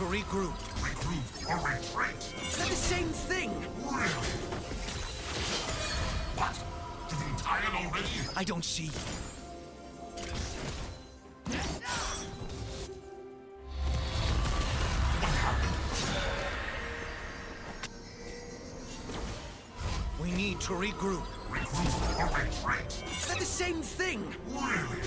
to regroup. Regroup or retreat? They're the same thing! Really? What? You've been tired already? I don't see. What happened? We need to regroup. Regroup or retreat? They're the same thing! Really?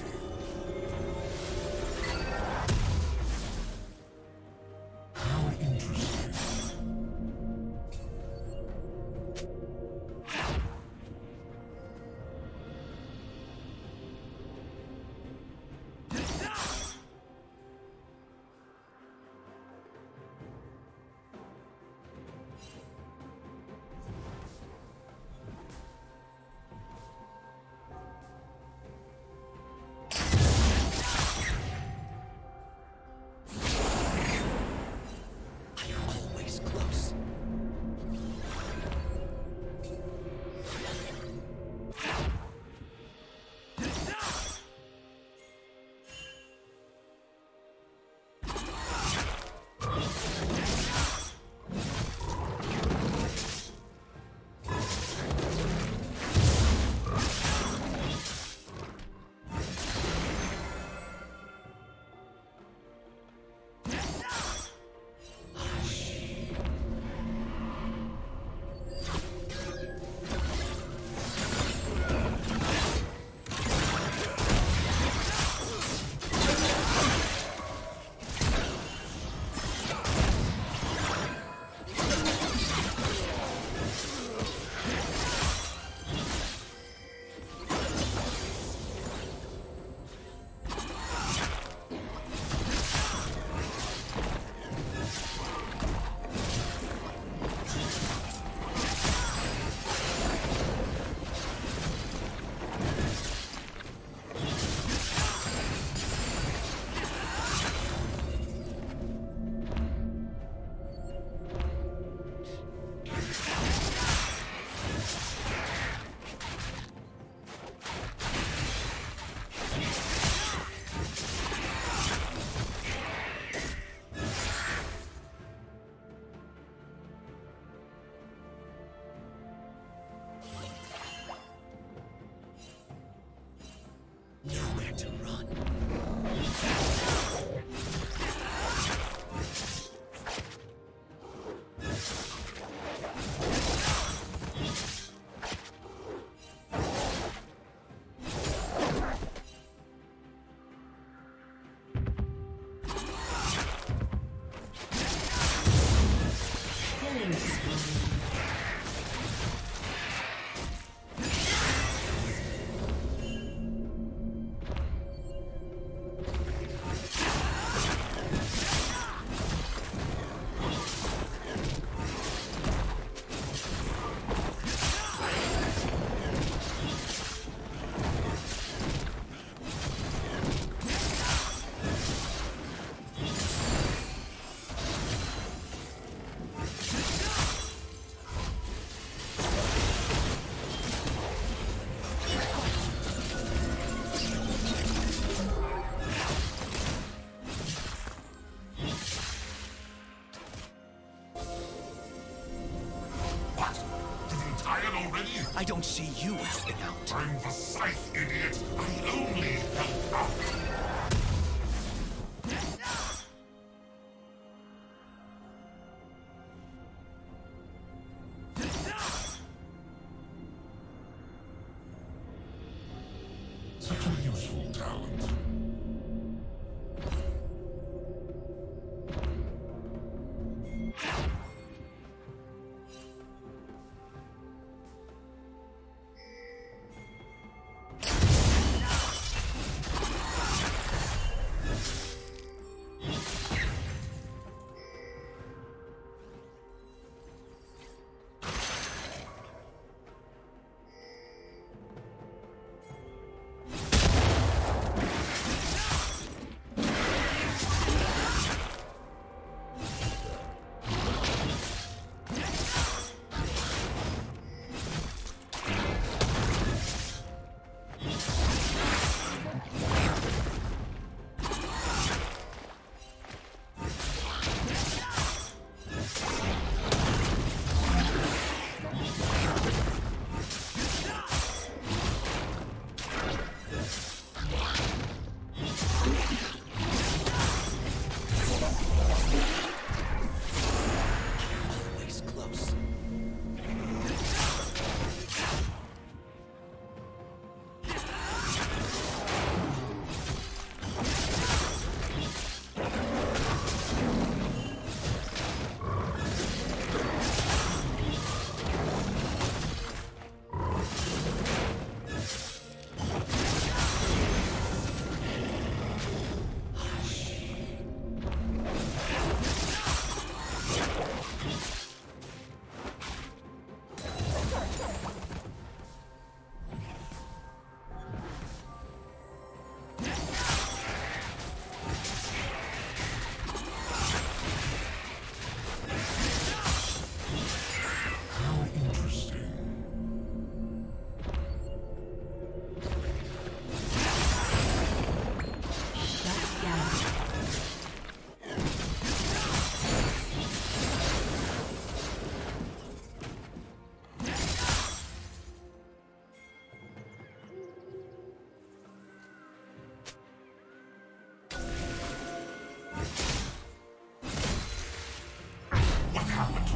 I don't see you helping out. I'm the scythe, idiot. I only help out.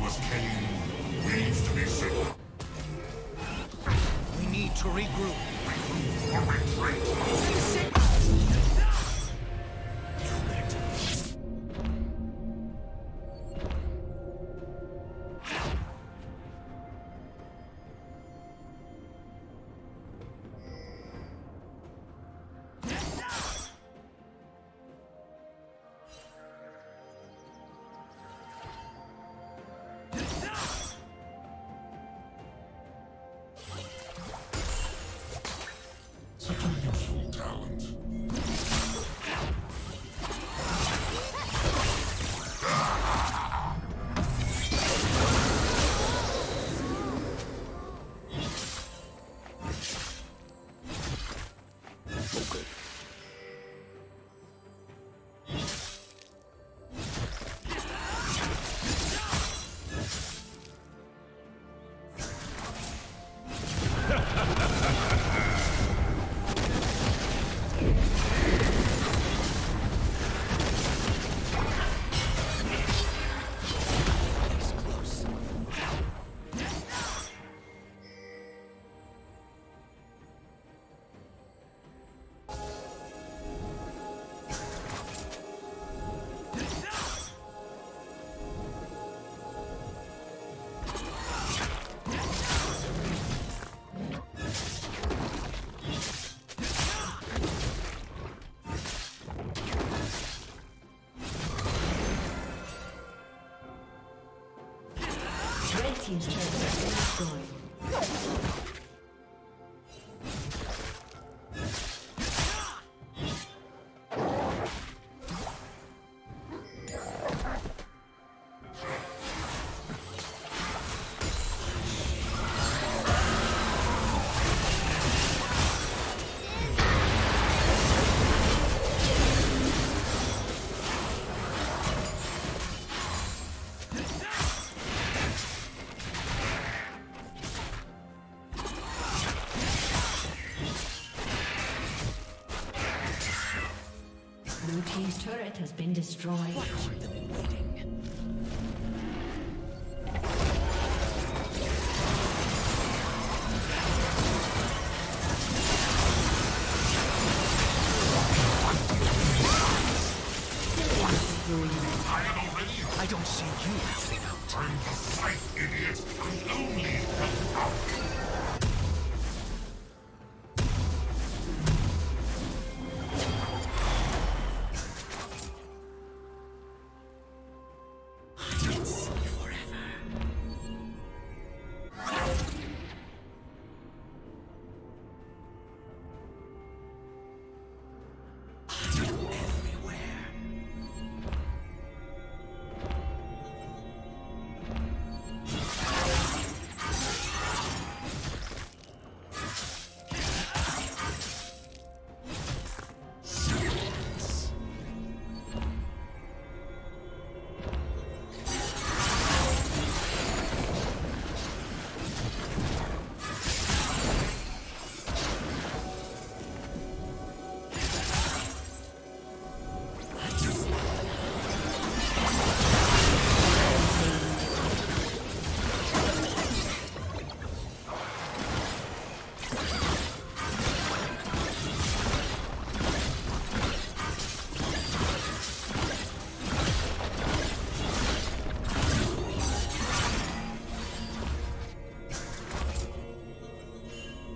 was taken needs to be settled. We need to regroup. Regroup or retreat. Team's turret has been destroyed. His turret has been destroyed. Watch them in waiting. I don't see you helping out. I'm the fight, idiot. I only help out.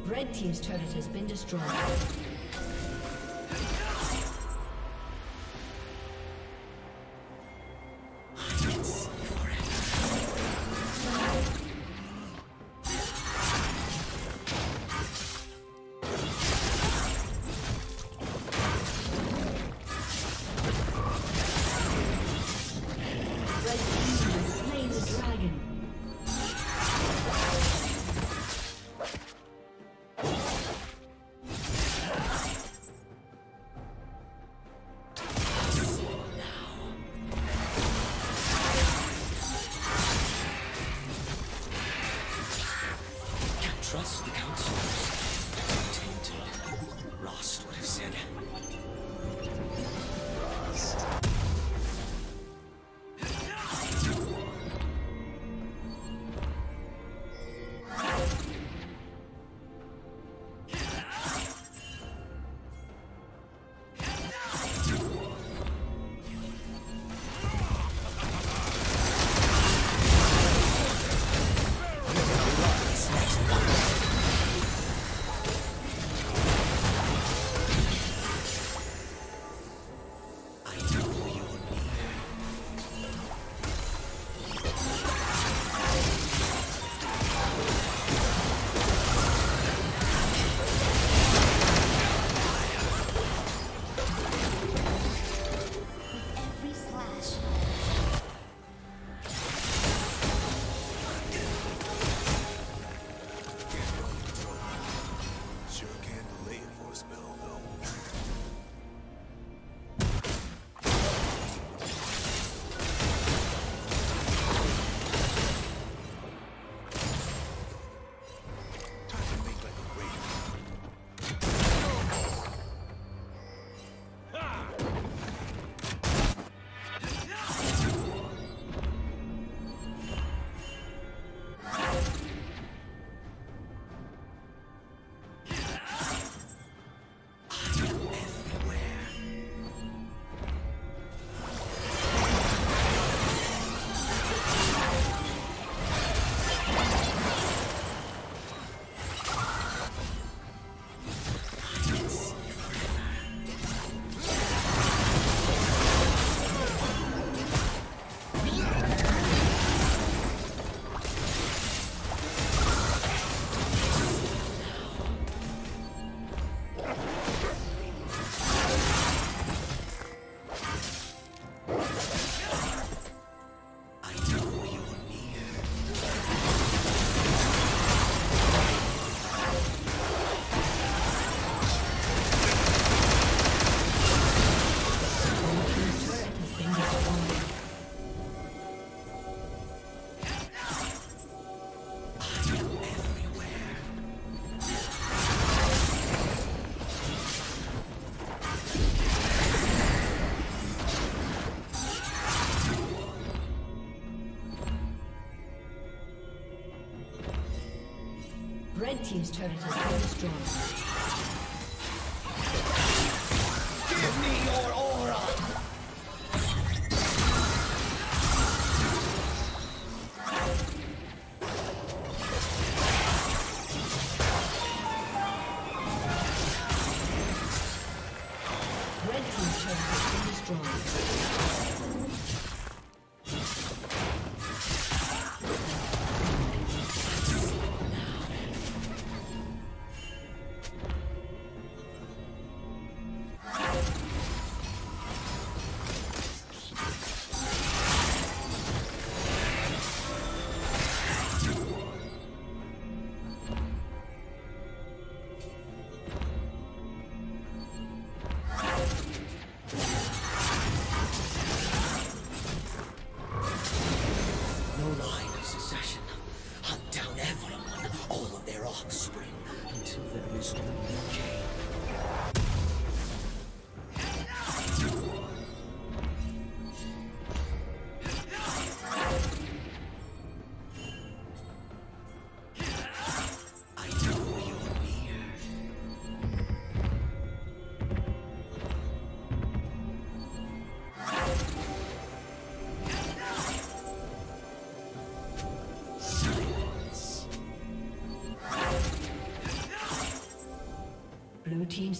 Red Team's turret has been destroyed. Red team's turret is now destroyed. Give me your aura! Blue team's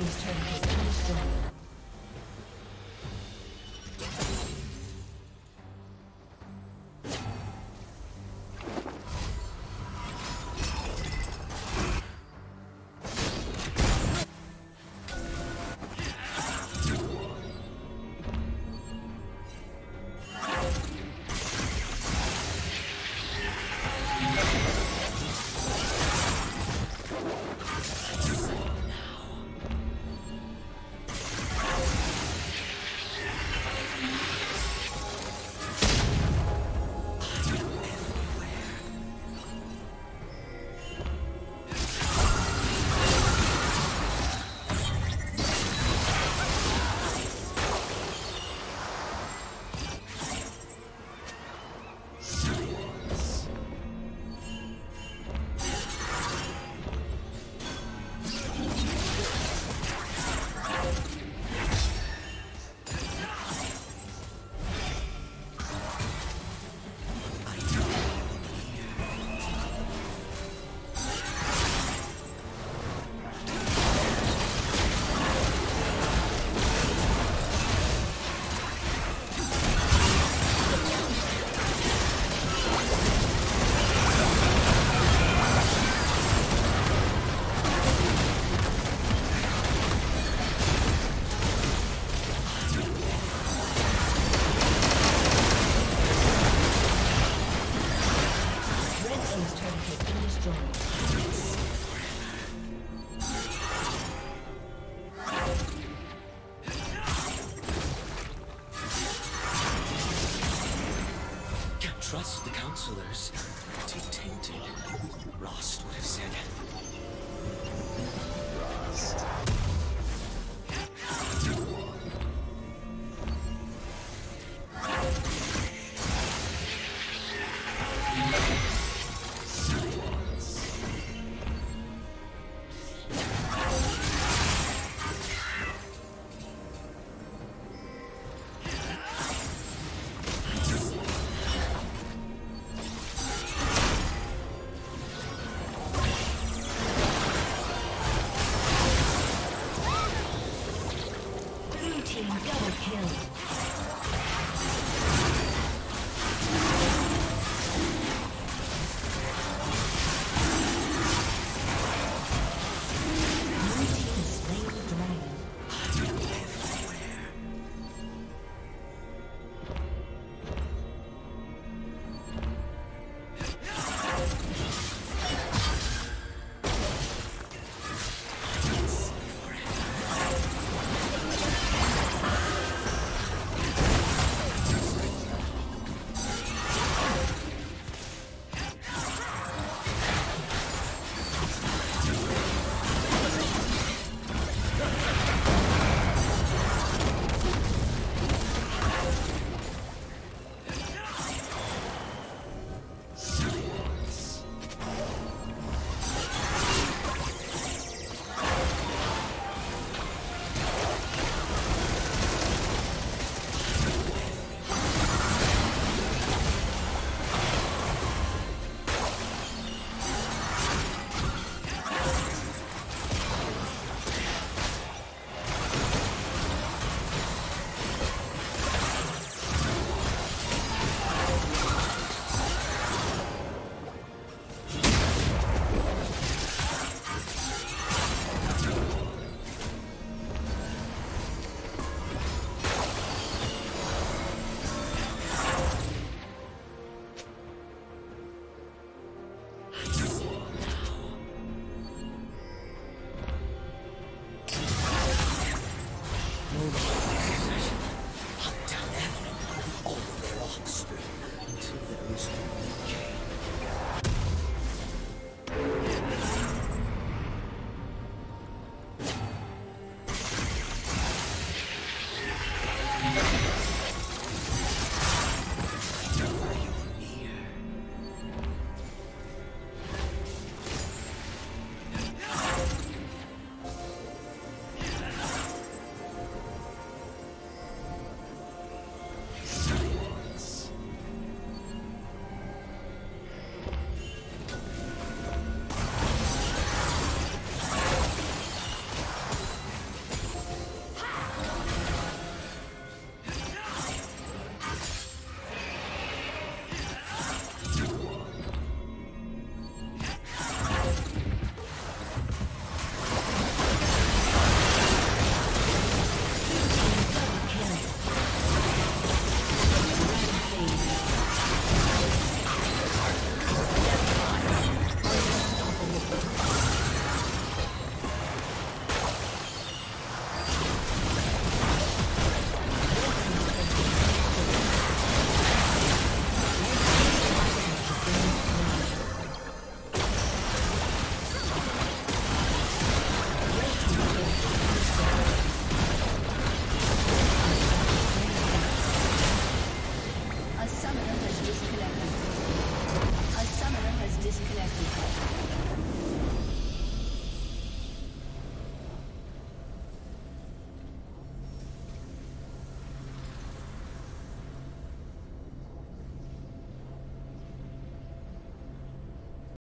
team's turret has been destroyed. Trust the counselors. Too tainted. Rost would have said. Rost.